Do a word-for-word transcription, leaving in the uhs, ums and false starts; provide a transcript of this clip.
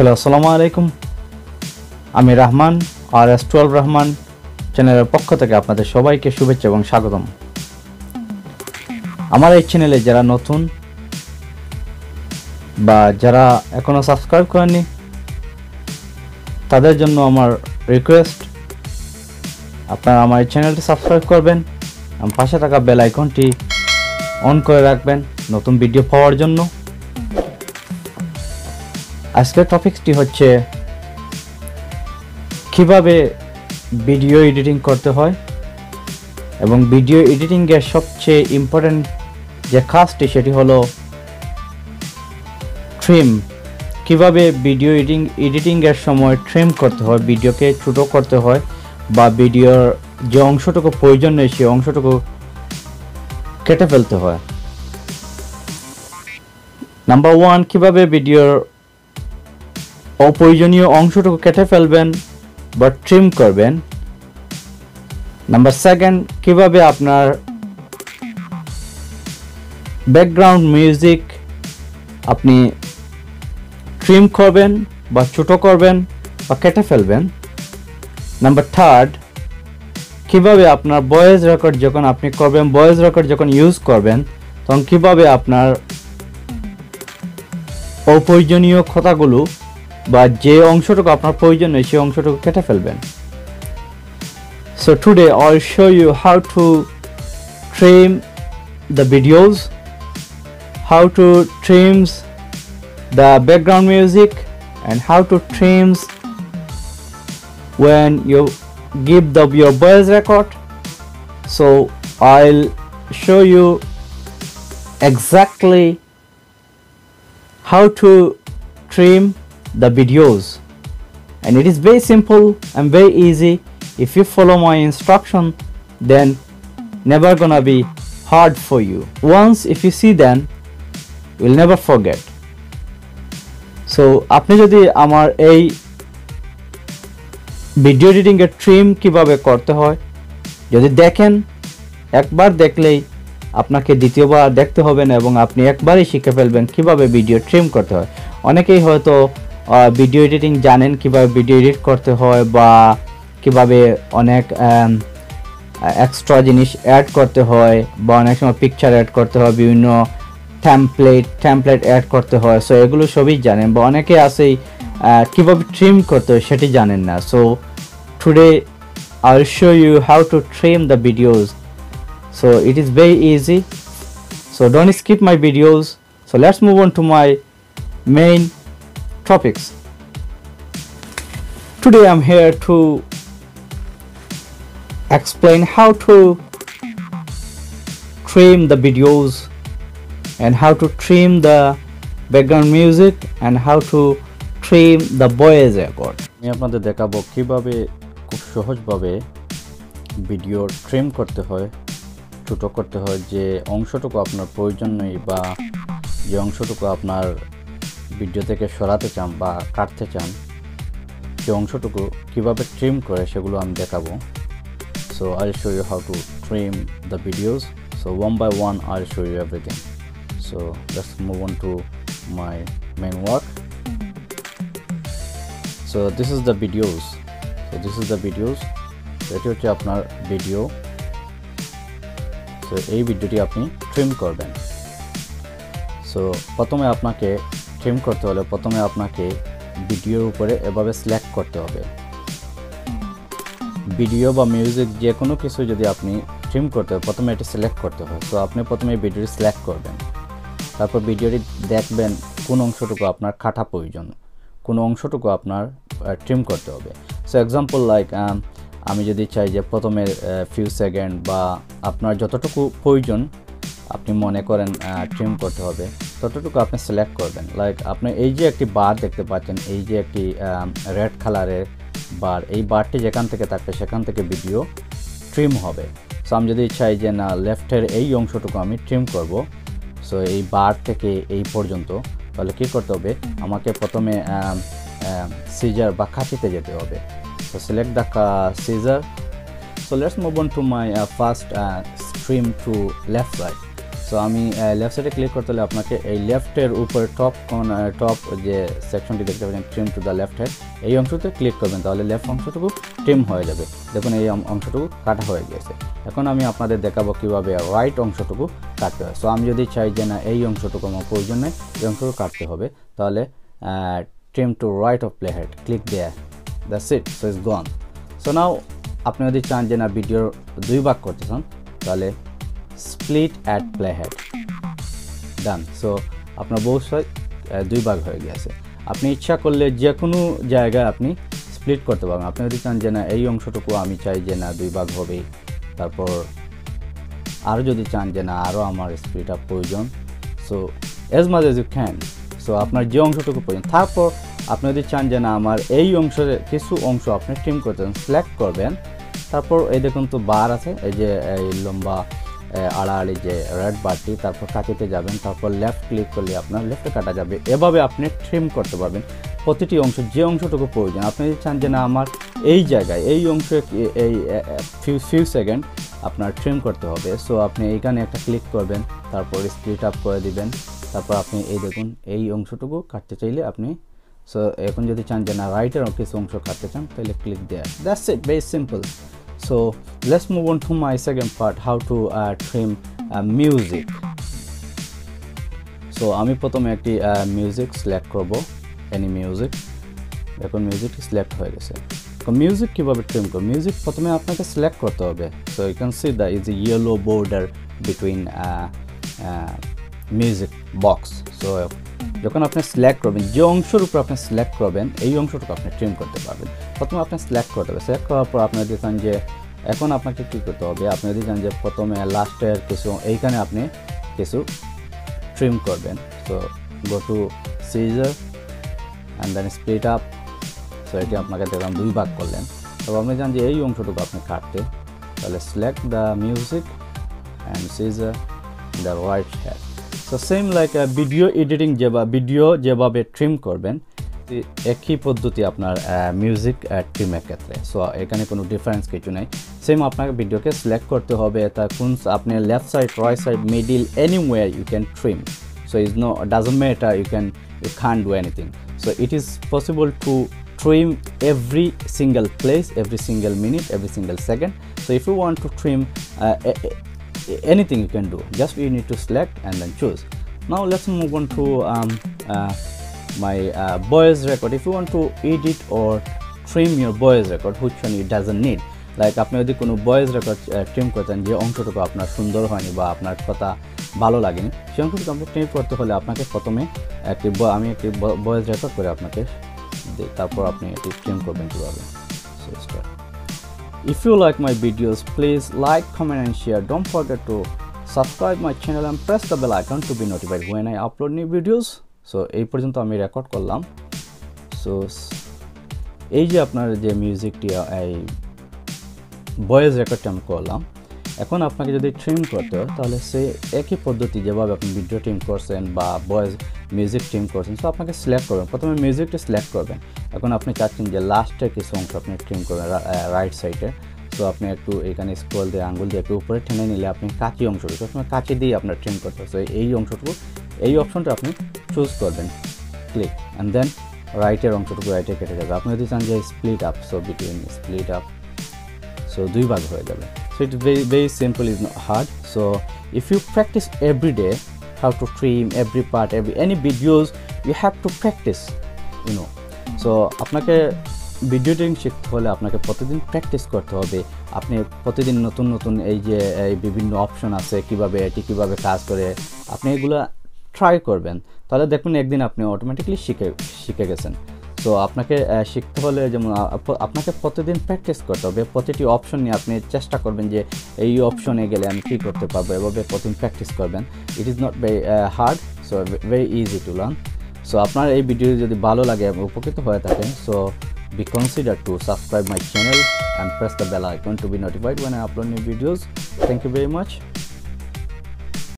Hello আসসালামু আলাইকুম, আমি Rahman R S twelve Rahman চ্যানেলের পক্ষ থেকে আপনাদের সবাইকে শুভেচ্ছা এবং স্বাগতম। আমার এই চ্যানেলে যারা নতুন বা যারা এখনও সাবস্ক্রাইব করেননি তাদের জন্য আমার রিকোয়েস্ট, আপনারা আমার এই চ্যানেলটি সাবস্ক্রাইব করবেন এবং পাশে থাকা বেল আইকনটি অন করে রাখবেন নতুন ভিডিও পাওয়ার জন্য। আজকের টপিকটি হচ্ছে কিভাবে ভিডিও এডিটিং করতে হয় এবং ভিডিও এডিটিংয়ের সবচেয়ে ইম্পর্টেন্ট যে কাজটি সেটি হলো ট্রিম। কিভাবে ভিডিও এডিটিং এডিটিংয়ের সময় ট্রিম করতে হয়, ভিডিওকে ছোটো করতে হয় বা ভিডিওর যে অংশটুকু প্রয়োজন নেই সেই অংশটুকু কেটে ফেলতে হয়। নাম্বার ওয়ান, কীভাবে ভিডিওর অপ্রয়োজনীয় অংশটুকু কেটে ফেলবেন বা ট্রিম করবেন। নাম্বার সেকেন্ড, কীভাবে আপনার ব্যাকগ্রাউন্ড মিউজিক আপনি ট্রিম করবেন বা ছোটো করবেন বা কেটে ফেলবেন। নাম্বার থার্ড, কীভাবে আপনার ভয়েস রেকর্ড যখন আপনি করবেন, ভয়েস রেকর্ড যখন ইউজ করবেন তখন কীভাবে আপনার অপ্রয়োজনীয় কথাগুলো বা যে অংশটুকু আপনার প্রয়োজন নেই সেই অংশটুকু কেটে ফেলবেন। So today I'll show you how to trim the videos, how to trim the background music and how to trim when you give the your voice record. So I'll show you exactly how to trim the videos, and it is very simple and very easy. If you follow my instruction, then never gonna be hard for you. Once if you see, then you'll never forget. So আপনি যদি আমার এই video editing এর trim কিভাবে করতে হয় যদি দেখেন, একবার দেখলেই আপনাকে দ্বিতীয়বার দেখতে হবে না এবং আপনি একবারই শিখে ফেলবেন কিভাবে ভিডিও ট্রিম করতে হয়। অনেকেই হয়তো ভিডিও এডিটিং জানেন, কীভাবে ভিডিও এডিট করতে হয় বা কীভাবে অনেক এক্সট্রা জিনিস অ্যাড করতে হয় বা অনেক সময় পিকচার অ্যাড করতে হয়, বিভিন্ন ট্যাম্পলেট ট্যাম্পলেট অ্যাড করতে হয়। সো এগুলো সবই জানেন বা অনেকে আসেই কীভাবে ট্রিম করতে হয় সেটি জানেন না। So today I will show you how to trim the videos. So it is very easy, so don't skip my videos. So let's move on to my main topics. Today I'm here to explain how to trim the videos and how to trim the background music and how to trim the voice record. আমি আপনাদের দেখাবো কিভাবে খুব সহজভাবে video trim করতে হয়, ছোট করতে হয়, যে অংশটুকু আপনার প্রয়োজন নেই বা যে অংশটুকু আপনার ভিডিও থেকে সরাতে চান বা কাটতে চান সেই অংশটুকু কীভাবে ট্রিম করে সেগুলো আমি দেখাবো। So I will show you how to trim the videos. So one by one I will show you everything. So let's move on to my main work. So this is the videos, so this is the videos. এটি হচ্ছে আপনার video. So এই ভিডিওটি আপনি trim করবেন। So প্রথমে আপনাকে trim করতে হলে প্রথমে আপনাকে ভিডিওর উপরে এভাবে সিলেক্ট করতে হবে। ভিডিও বা মিউজিক যে কোনো কিছু যদি আপনি ট্রিম করতে হয় প্রথমে এটি সিলেক্ট করতে হয়। তো আপনি প্রথমে ভিডিওটি সিলেক্ট করবেন, তারপর ভিডিওটি দেখবেন কোন অংশটুকু আপনার কাটা প্রয়োজন, কোন অংশটুকু আপনার ট্রিম করতে হবে। সো এক্সাম্পল লাইক আমি যদি চাই যে প্রথমের ফিউ সেকেন্ড বা আপনার যতটুকু প্রয়োজন আপনি মনে করেন ট্রিম করতে হবে ততটুকু আপনি সিলেক্ট করবেন। লাইক আপনি এই যে একটি বার দেখতে পাচ্ছেন, এই যে একটি রেড কালারের বার, এই বারটি যেখান থেকে থাকবে সেখান থেকে ভিডিও ট্রিম হবে। সো আমি যদি চাই যে না লেফটের এই অংশটুকু আমি ট্রিম করব, সো এই বার থেকে এই পর্যন্ত, তাহলে কী করতে হবে আমাকে প্রথমে সিজার বা কাঁচিতে যেতে হবে। So select the scissor. So let's move on to my first trim to left side. So आमी लेफ्ट साइडे क्लिक करते हैं आपके लेफ्टर ऊपर टॉप टॉप जो सेक्शन देखते हैं trim to the left head ये अंशते क्लिक करबें लेफ्ट अंशटुकू ट्रिम हो जाए देखो ये अंशटुकू काटा हो गए। এখন আমি আপনাদের দেখাবো কিভাবে রাইট অংশটুকু কাটতে হয়। সো আমি যদি চাই যে না এই অংশটুকু আমার প্রয়োজন নেই এই অংশটুকু কাটতে হবে তাহলে trim to right of play head click there that's it so it's gone. So now আপনি যদি চান যে না ভিডিওর দুই ভাগ করতে চান তাহলে split at play head done. So আপনার বহু দুই ভাগ হয়ে গেছে। আপনি ইচ্ছা করলে যে কোনো জায়গায় আপনি স্প্লিট করতে পারবেন। আপনি যদি চান যে না এই অংশটুকু আমি চাই যে না দুই ভাগ হবে তারপর আরও যদি চান যে না আরও আমার স্পিড আপ প্রয়োজন so as much as you can so আপনার যে অংশটুকু প্রয়োজন। তারপর আপনি যদি চান যে না আমার এই অংশের কিছু অংশ আপনি ট্রিম করতে চান সিলেক্ট করবেন তারপর এই দেখুন তো বার আছে এই যে এই লম্বা আড়াআড়ি যে রেড বারটি তারপর কাটিতে যাবেন তারপর লেফট ক্লিক করলে আপনার লেফটে কাটা যাবে। এভাবে আপনি ট্রিম করতে পারবেন প্রতিটি অংশ যে অংশটুকু প্রয়োজন। আপনি যদি চান যে না আমার এই জায়গায় এই অংশে এই ফিউ ফিউ সেকেন্ড আপনার ট্রিম করতে হবে সো আপনি এইখানে একটা ক্লিক করবেন তারপর স্প্লিট আপ করে দিবেন তারপর আপনি এই দেখুন এই অংশটুকু কাটতে চাইলে আপনি সো এখন যদি চান যে না রাইটের কিছু অংশ কাটতে চান তাহলে click there that's it very simple. So let's move on to my second part how to trim music. So আমি প্রথমে একটি মিউজিক সিলেক্ট করব এনি মিউজিক এখন মিউজিক সিলেক্ট হয়ে গেছে। মিউজিক কিভাবে ট্রিম করব মিউজিক প্রথমে আপনাকে সিলেক্ট করতে হবে। So you can see the is a yellow border between music box. So যখন আপনি সিলেক্ট করবেন যে অংশের উপর আপনি সিলেক্ট করবেন এই অংশটুকু আপনি ট্রিম করতে পারবেন। প্রথমে আপনি সিলেক্ট করতে হবে সিলেক্ট করার পর আপনি যদি চান যে এখন আপনাকে কী করতে হবে আপনি যদি চান যে প্রথমে লাস্টের কিছু এইখানে আপনি কিছু ট্রিম করবেন so go to scissor and then split up so এটি আপনাকে দেখলাম দুই ভাগ করলেন। তবে আপনি চান যে এই অংশটুকু আপনি কাটতে তাহলে select the music and scissor the right head. So same like video editing যে বা ভিডিও যেভাবে ট্রিম করবেন একই পদ্ধতি আপনার মিউজিক ট্রিমের ক্ষেত্রে। সো এখানে কোনো ডিফারেন্স কিছু নেই সেম আপনাকে ভিডিওকে সিলেক্ট করতে হবে তা কোন আপনি left side right side middle anyway you can trim. So is no doesn't matter you can you can't do anything. So it is possible to trim every single place, every single minute, every single second. So if you want to trim uh, a a anything you can do, just you need to select and then choose. Now let's move on to um, uh, my uh, voice record. If you want to edit or trim your voice record, which one you doesn't need. Like আপনি যদি কোনো voice record uh, trim করতেন যে অংশটুকু আপনার সুন্দর হয়নি বা আপনার কথা ভালো লাগেনি সেই অংশটুকু আপনি ট্রিম করতে হলে আপনাকে প্রথমে একটি আমি একটি voice record করে আপনাকে তারপর আপনি এটি ট্রিম করবেন কিভাবে। So start if you like my videos please like comment and share don't forget to subscribe my channel and press the bell icon to be notified when I upload new videos. So এই পর্যন্ত আমি record করলাম। So এই যে আপনার যে মিউজিকটি এই voice রেকর্ডটা আমি করলাম এখন আপনাকে যদি ট্রিম করতে হয় তাহলে সেই একই পদ্ধতি যেভাবে আপনি ভিডিও ট্রিম করছেন বা ভয়েস মিউজিক ট্রিম করছেন। সো আপনাকে সিলেক্ট করবেন প্রথমে মিউজিকটা সিলেক্ট করবেন। এখন আপনি চাচ্ছেন যে লাস্টের কিছু অংশ আপনি ট্রিম করবেন রাইট সাইডে। সো আপনি একটু এখানে স্ক্রল দিয়ে আঙুল দিয়ে একটু উপরে টেনে নিলে আপনি কাঁচি অংশটুকু সবসময় কাঁচি দিয়ে আপনার ট্রিম করতে হবে। সো এই অংশটুকু এই অপশনটা আপনি চুজ করবেন ক্লিক অ্যান্ড দেন রাইটের অংশটুকু রাইটে কেটে যাবে। আপনি যদি চান যে split up so between split up so দুই ভাগ হয়ে যাবে। So it's very very simple, it's not hard. So if you practice every day how to trim every part every any videos you have to practice you know. So আপনাকে video editing শিখতে হলে আপনাকে প্রতিদিন practice করতে হবে। আপনি প্রতিদিন নতুন নতুন এই যে এই বিভিন্ন অপশন আছে কিভাবে এটি কিভাবে কাজ করে আপনি এগুলো ট্রাই করবেন তাহলে দেখুন একদিন আপনি অটোমেটিকলি শিখে শিখে গেছেন। সো আপনাকে শিখতে হলে যেমন আপনাকে প্রতিদিন প্র্যাকটিস করতে হবে প্রতিটি অপশন নিয়ে আপনি চেষ্টা করবেন যে এই অপশনে গেলে আমি কী করতে পারবো এভাবে প্রতিদিন প্র্যাকটিস করবেন। It is not very hard so very easy to learn. So আপনার এই ভিডিও যদি ভালো লাগে এবং উপকৃত হয়ে থাকেন so be consider to subscribe my channel and press the bell icon to be notified when I upload new videos. Thank you very much.